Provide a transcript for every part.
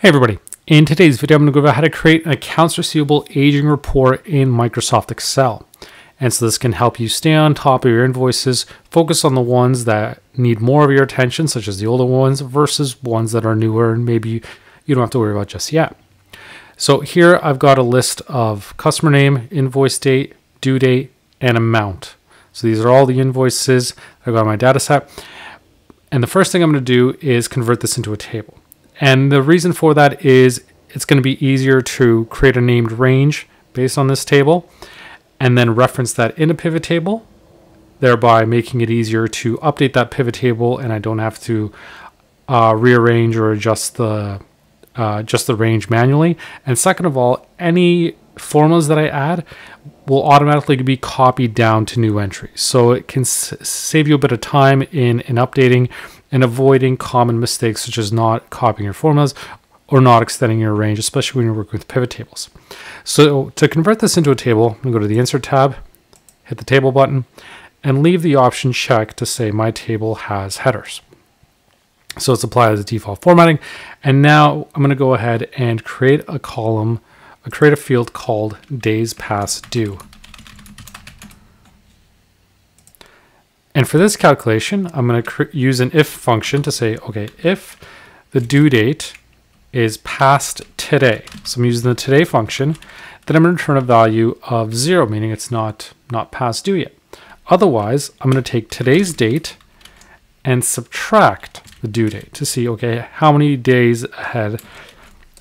Hey everybody, in today's video I'm going to go over how to create an accounts receivable aging report in Microsoft Excel. And so this can help you stay on top of your invoices, focus on the ones that need more of your attention, such as the older ones, versus ones that are newer and maybe you don't have to worry about just yet. So here I've got a list of customer name, invoice date, due date, and amount. So these are all the invoices I've got in my data set. And the first thing I'm going to do is convert this into a table. And the reason for that is it's going to be easier to create a named range based on this table and then reference that in a pivot table, thereby making it easier to update that pivot table, and I don't have to rearrange or adjust just the range manually. And second of all, any formulas that I add will automatically be copied down to new entries. So it can save you a bit of time in updating and avoiding common mistakes such as not copying your formulas or not extending your range, especially when you're working with pivot tables. So to convert this into a table, I'm going to go to the Insert tab, hit the Table button, and leave the option checked to say My Table Has Headers. So it's applied as a default formatting. And now I'm going to go ahead and create a column, create a field called Days Past Due. And for this calculation, I'm going to use an if function to say, okay, if the due date is past today, so I'm using the today function, then I'm going to return a value of 0, meaning it's not past due yet. Otherwise, I'm going to take today's date and subtract the due date to see, okay, how many days ahead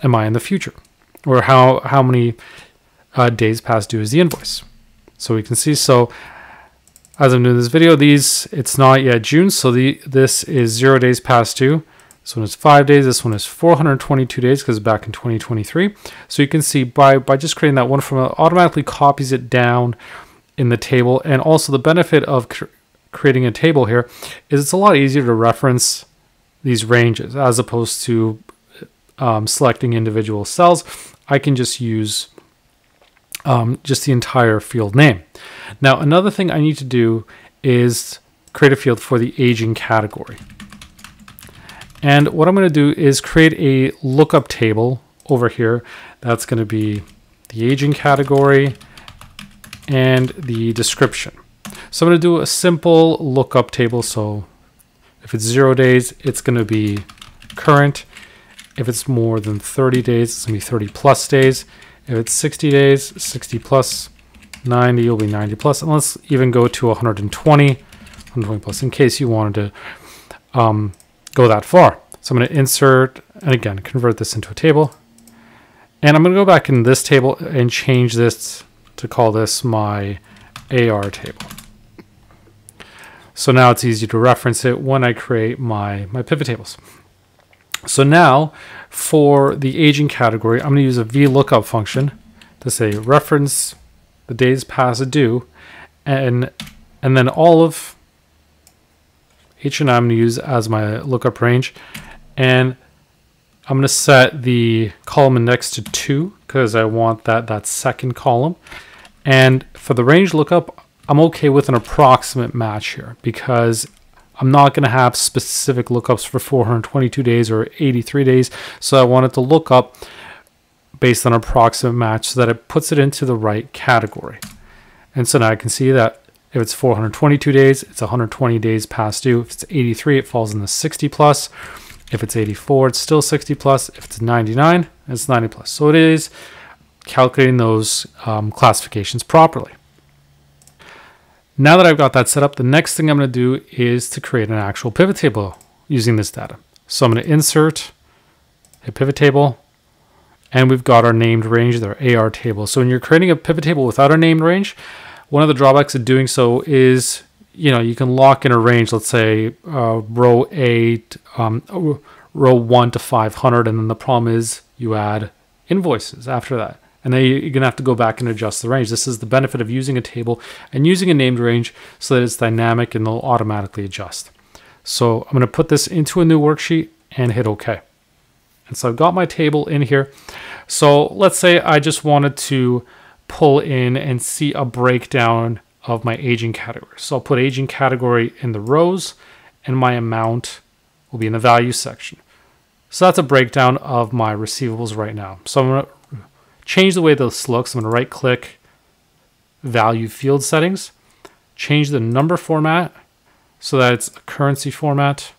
am I in the future? Or how many days past due is the invoice? So we can see, so as I'm doing this video, these, it's not yet June, so this is 0 days past due. This one is 5 days, this one is 422 days, because it's back in 2023. So you can see by just creating that one formula, it automatically copies it down in the table. And also the benefit of creating a table here is it's a lot easier to reference these ranges as opposed to selecting individual cells. I can just use just the entire field name. Now, another thing I need to do is create a field for the aging category. And what I'm going to do is create a lookup table over here. That's going to be the aging category and the description. So I'm going to do a simple lookup table. So if it's 0 days, it's going to be current. If it's more than 30 days, it's going to be 30 plus days. If it's 60 days, 60 plus, 90, it'll be 90 plus. And let's even go to 120 plus in case you wanted to go that far. So I'm going to insert, and again, convert this into a table. And I'm going to go back in this table and change this to call this my AR table. So now it's easy to reference it when I create my pivot tables. So now for the aging category, I'm going to use a VLOOKUP function to say reference the days past due, and then all of H&M I'm going to use as my lookup range. And I'm going to set the column index to 2 because I want that second column. And for the range lookup, I'm okay with an approximate match here because I'm not going to have specific lookups for 422 days or 83 days. So I want it to look up based on approximate match so that it puts it into the right category. And so now I can see that if it's 422 days, it's 120 days past due. If it's 83, it falls in the 60 plus. If it's 84, it's still 60 plus. If it's 99, it's 90 plus. So it is calculating those classifications properly. Now that I've got that set up, the next thing I'm going to do is to create an actual pivot table using this data. So I'm going to insert, hit pivot table, and we've got our named range, our AR table. So when you're creating a pivot table without a named range, one of the drawbacks of doing so is, you know, you can lock in a range, let's say row 8, row 1 to 500, and then the problem is you add invoices after that. And then you're going to have to go back and adjust the range. This is the benefit of using a table and using a named range so that it's dynamic and they'll automatically adjust. So I'm going to put this into a new worksheet and hit OK. And so I've got my table in here. So let's say I just wanted to pull in and see a breakdown of my aging category. So I'll put aging category in the rows and my amount will be in the value section. So that's a breakdown of my receivables right now. So I'm going to change the way this looks. I'm going to right click, value field settings, change the number format so that it's a currency format,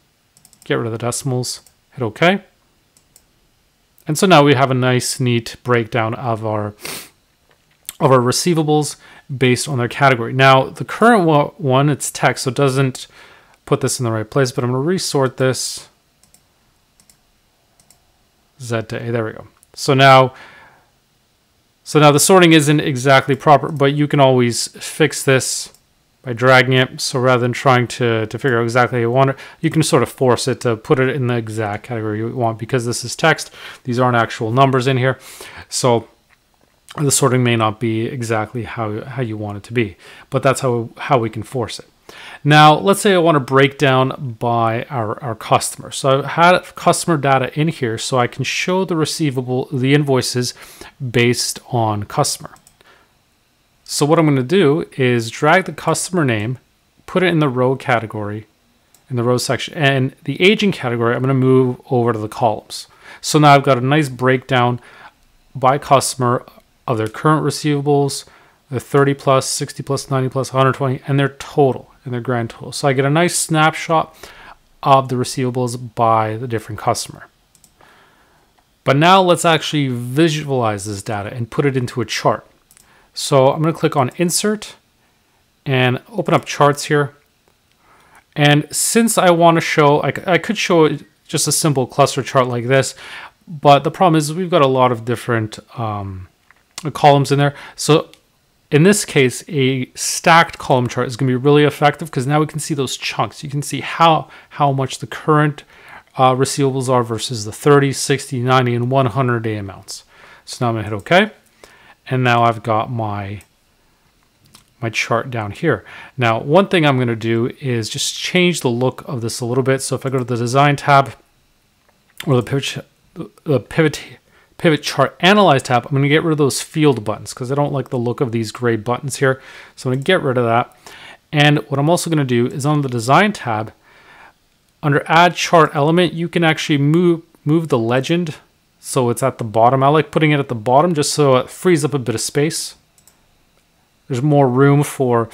get rid of the decimals, hit OK. And so now we have a nice, neat breakdown of our receivables based on their category. Now, the current one, it's text, so it doesn't put this in the right place, but I'm going to resort this Z to A. There we go. So now the sorting isn't exactly proper, but you can always fix this by dragging it. So rather than trying to figure out exactly how you want it, you can sort of force it to put it in the exact category you want, because this is text. These aren't actual numbers in here. So the sorting may not be exactly how you want it to be, but that's how we can force it. Now, let's say I want to break down by our customer. So I had customer data in here so I can show the receivable, the invoices based on customer. So what I'm going to do is drag the customer name, put it in the row category, in the row section, and the aging category, I'm going to move over to the columns. So now I've got a nice breakdown by customer of their current receivables, the 30 plus, 60 plus, 90 plus, 120, and their total, and their grand total. So I get a nice snapshot of the receivables by the different customer. But now let's actually visualize this data and put it into a chart. So I'm going to click on Insert and open up Charts here. And since I want to show, I could show just a simple cluster chart like this, but the problem is we've got a lot of different columns in there. So in this case, a stacked column chart is going to be really effective, because now we can see those chunks. You can see how much the current receivables are versus the 30, 60, 90, and 100 day amounts. So now I'm going to hit OK. And now I've got my chart down here. Now, one thing I'm going to do is just change the look of this a little bit. So if I go to the Design tab or the Pivot Chart Analyze tab, I'm going to get rid of those field buttons because I don't like the look of these gray buttons here. So I'm going to get rid of that. And what I'm also going to do is on the Design tab, under Add Chart Element, you can actually move the legend so it's at the bottom. I like putting it at the bottom just so it frees up a bit of space. There's more room for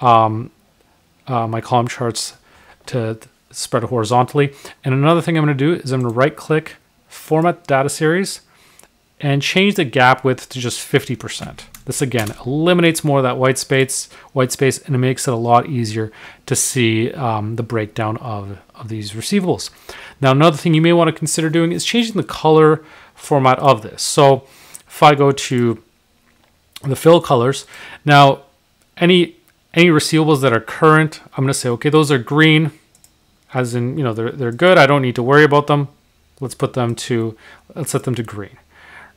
my column charts to spread horizontally. And another thing I'm going to do is I'm going to right-click, Format Data Series, and change the gap width to just 50%. This again eliminates more of that white space, and it makes it a lot easier to see the breakdown of these receivables. Now, another thing you may want to consider doing is changing the color format of this. So if I go to the fill colors, now any receivables that are current, I'm going to say, okay, those are green, as in, you know, they're good. I don't need to worry about them. Let's set them to green.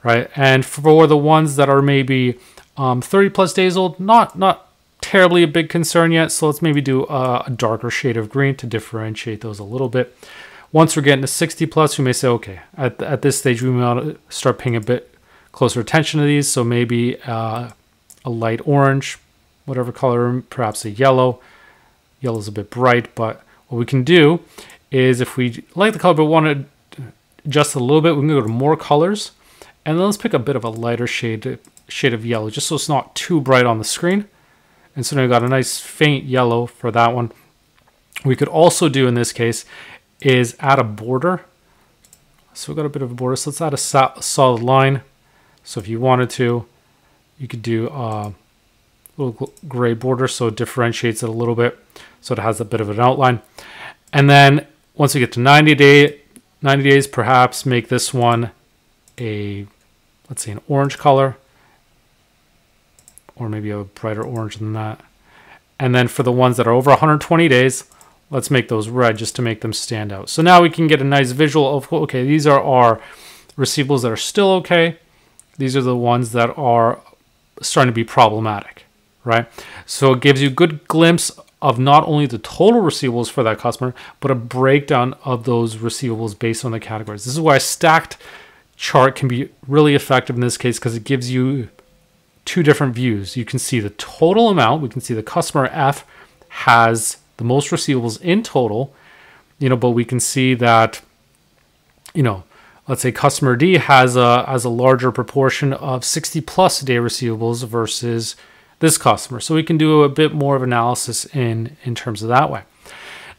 Right, and for the ones that are maybe 30 plus days old, not terribly a big concern yet. So let's maybe do a darker shade of green to differentiate those a little bit. Once we're getting to 60 plus, we may say, okay, at this stage we may start paying a bit closer attention to these. So maybe a light orange, whatever color, perhaps a yellow. Yellow's a bit bright, but what we can do is if we like the color but want to adjust it a little bit, we can go to more colors. And then let's pick a bit of a lighter shade of yellow, just so it's not too bright on the screen. And so now we've got a nice faint yellow for that one. We could also do in this case is add a border. So we've got a bit of a border. So let's add a solid line. So if you wanted to, you could do a little gray border so it differentiates it a little bit, so it has a bit of an outline. And then once we get to 90 days, perhaps make this one let's say an orange color, or maybe a brighter orange than that. And then for the ones that are over 120 days, let's make those red just to make them stand out. So now we can get a nice visual of, okay, these are our receivables that are still okay. These are the ones that are starting to be problematic, right? So it gives you a good glimpse of not only the total receivables for that customer, but a breakdown of those receivables based on the categories. This is why I stacked chart can be really effective in this case, because it gives you two different views. You can see the total amount. We can see the customer F has the most receivables in total, you know, but we can see that you know, let's say customer D has a larger proportion of 60+ day receivables versus this customer. So we can do a bit more of analysis in terms of that way.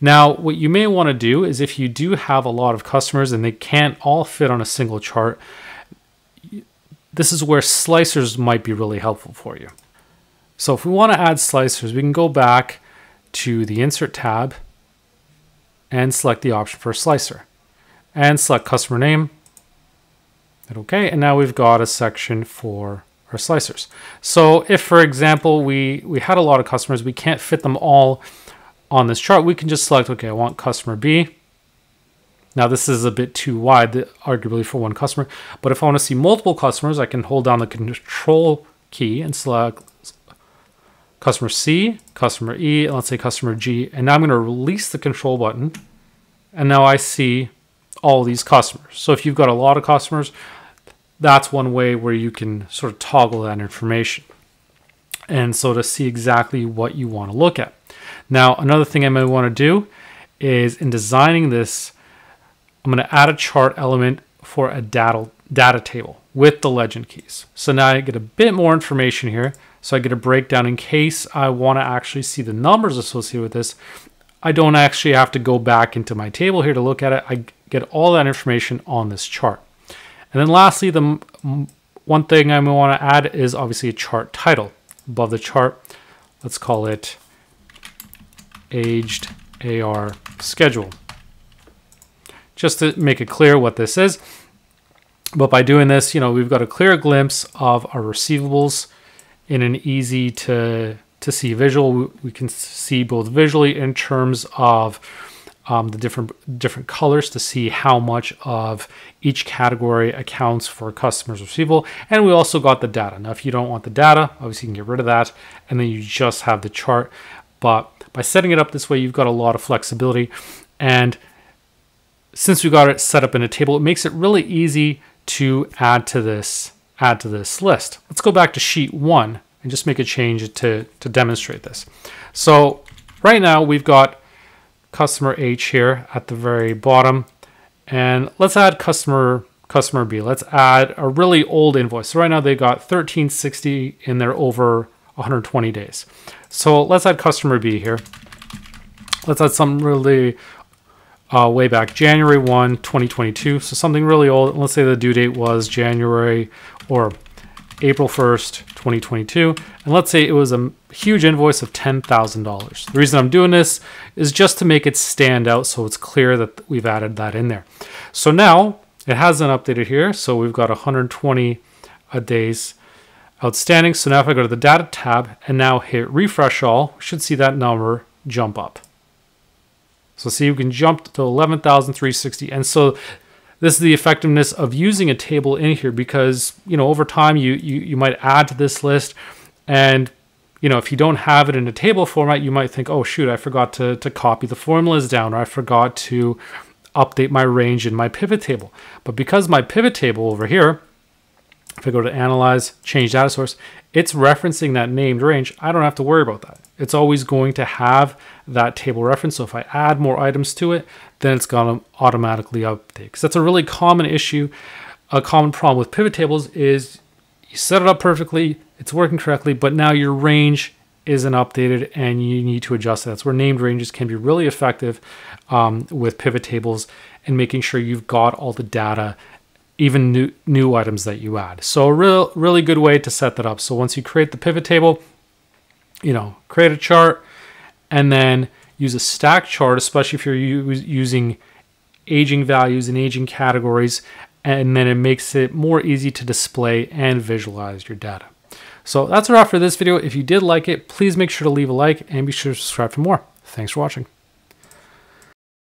Now, what you may want to do is if you do have a lot of customers and they can't all fit on a single chart, this is where slicers might be really helpful for you. So if we want to add slicers, we can go back to the Insert tab and select the option for a slicer and select customer name. Hit OK, and now we've got a section for our slicers. So if, for example, we had a lot of customers, we can't fit them all on this chart, we can just select, okay, I want customer B. Now this is a bit too wide, arguably, for one customer, but if I want to see multiple customers, I can hold down the Control key and select customer C, customer E, and let's say customer G, and now I'm going to release the Control button, and now I see all these customers. So if you've got a lot of customers, that's one way where you can sort of toggle that information, and so to see exactly what you want to look at. Now, another thing I may want to do is in designing this, I'm going to add a chart element for a data table with the legend keys. So now I get a bit more information here. So I get a breakdown in case I want to actually see the numbers associated with this. I don't actually have to go back into my table here to look at it. I get all that information on this chart. And then lastly, the one thing I may want to add is obviously a chart title above the chart. Let's call it Aged AR Schedule, just to make it clear what this is. But by doing this, you know, we've got a clear glimpse of our receivables in an easy to see visual. We can see both visually in terms of the different colors to see how much of each category accounts for a customer's receivable. And we also got the data. Now, if you don't want the data, obviously you can get rid of that, and then you just have the chart. But by setting it up this way, you've got a lot of flexibility. And since we got it set up in a table, it makes it really easy to add to this list. Let's go back to sheet 1 and just make a change to demonstrate this. So right now we've got customer H here at the very bottom. And let's add customer B. Let's add a really old invoice. So right now they got 1360 in their over 120 days. So let's add customer B here. Let's add some really way back, January 1, 2022. So something really old. Let's say the due date was January or April 1st, 2022. And let's say it was a huge invoice of $10,000. The reason I'm doing this is just to make it stand out so it's clear that we've added that in there. So now it hasn't updated here. So we've got 120 days outstanding. So now if I go to the data tab and now hit refresh all, we should see that number jump up. So see, we can jump to 11,360. And so this is the effectiveness of using a table in here because, you know, over time you might add to this list. And, you know, if you don't have it in a table format, you might think, oh, shoot, I forgot to copy the formulas down, or I forgot to update my range in my pivot table. But because my pivot table over here, if I go to Analyze, Change Data Source, it's referencing that named range. I don't have to worry about that. It's always going to have that table reference. So if I add more items to it, then it's going to automatically update. Because that's a really common issue, a common problem with pivot tables is you set it up perfectly, it's working correctly, but now your range isn't updated and you need to adjust it. That's where named ranges can be really effective with pivot tables and making sure you've got all the data, even new items that you add. So a really good way to set that up. So once you create the pivot table, you know, create a chart and then use a stack chart, especially if you're using aging values and aging categories, and then it makes it more easy to display and visualize your data. So that's a wrap for this video. If you did like it, please make sure to leave a like and be sure to subscribe for more. Thanks for watching.